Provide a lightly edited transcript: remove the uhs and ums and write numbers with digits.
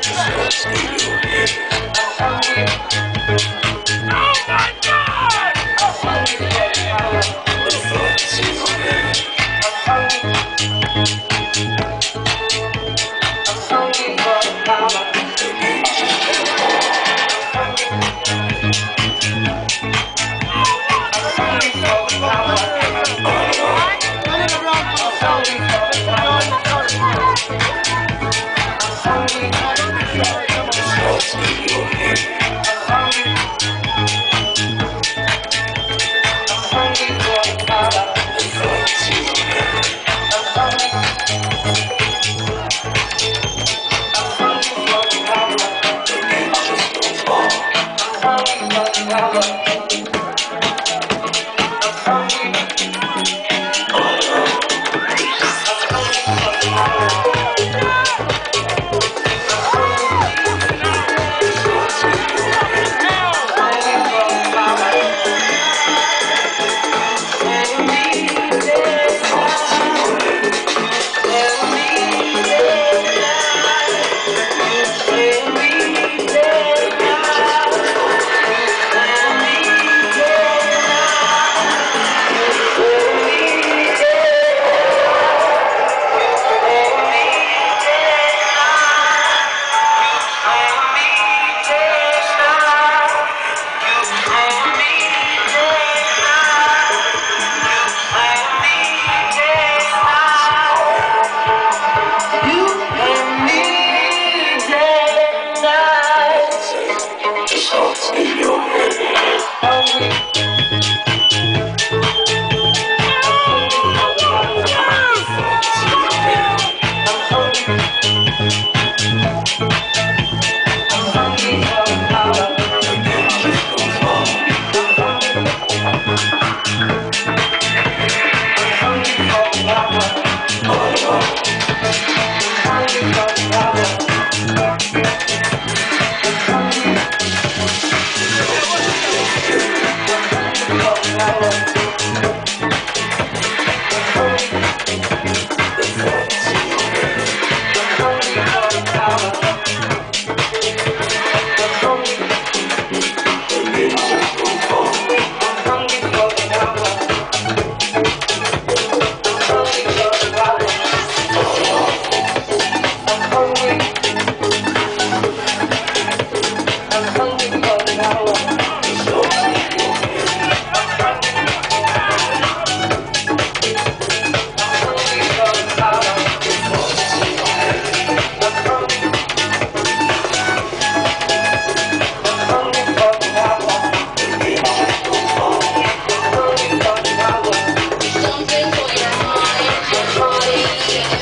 Just in your head.